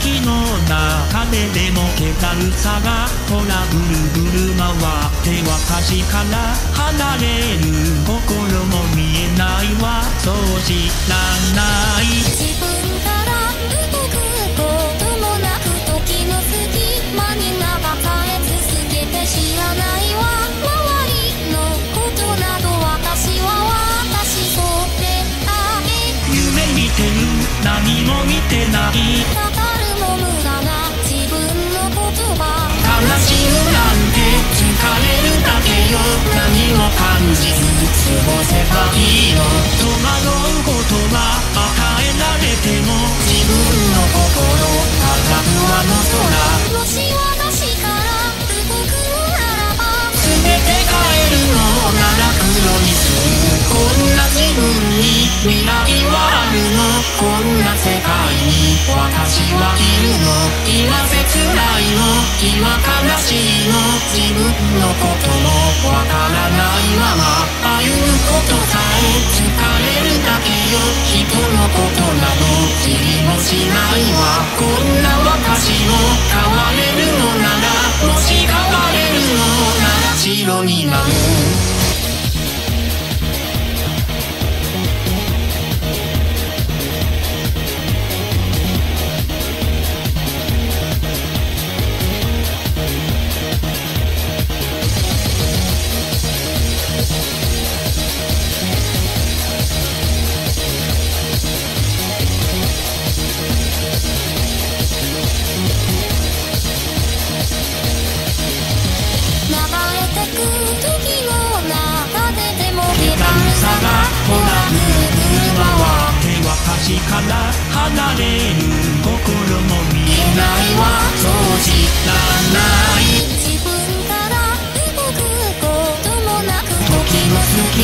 機の中ででも気だるさがほらぐるぐる回って私から離れる心も見えないわそう知らない自分から出てくこともなく時の隙間に名は変え続けて知らないわ何も見てない語るも無駄な自分の言葉悲しむなんて疲れるだけよ何も感じず過ごせばいいよ戸惑うことは与えられても自分の心高ぶあの空もし私から動くならば全て変えるのなら黒にするこんな自分に未来はあるこんな世界に私はいるの今切ないの今悲しいの自分のこともわからないまま歩むことさえ疲れるだけよ人のことなど知りもしないわこんな私も変われるのならもし変われるのなら白になる私から離れる心も見えないわそう知らない自分から動くこともなく時の隙間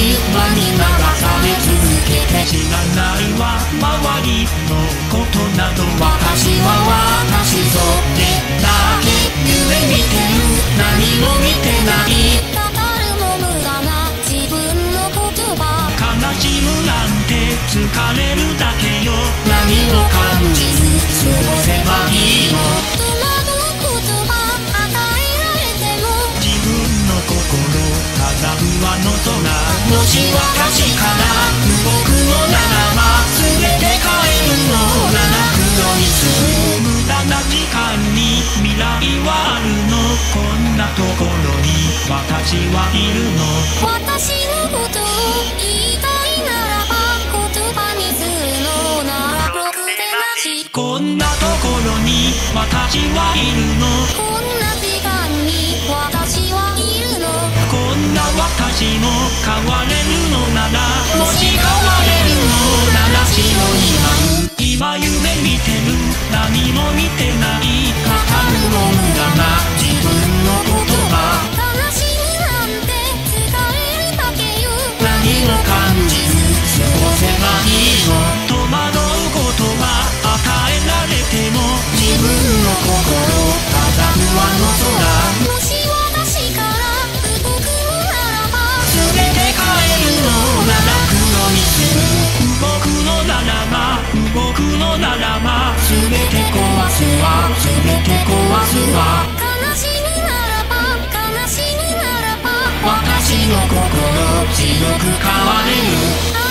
に流され続けて知らないわ周りのことなど私は私それだけ夢見てる何も見てない自分なんて疲れるだけよ何も感じず過ごせばいいよ戸惑う言葉与えられても自分の心漂うあの空もし私から動くのならば全て変えるのなら黒にする無駄な時間に未来はあるのこんなところに私はいるの私のことを言いたいこんなところに私はいるのこんな時間に私はいるのこんな私も変われるのならもし変われるのなら白に舞う今夢見てる何も見てない語るもんだな自分の言葉悲しむなんて疲れるだけよ何も感じず過ごせばいいよ自分の心漂うあの空もし私から動くのならば全て変えるのなら黒にする動くのならば動くのならば全て壊すわ全て壊すわ悲しむならば悲しむならば私の心強く変われる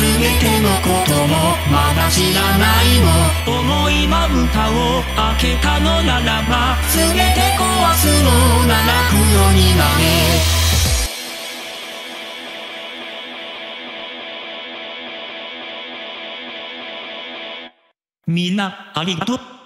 全てのこともまだ知らないの思いまぶたを開けたのならば全て壊すのなら黒になれみんなありがとう。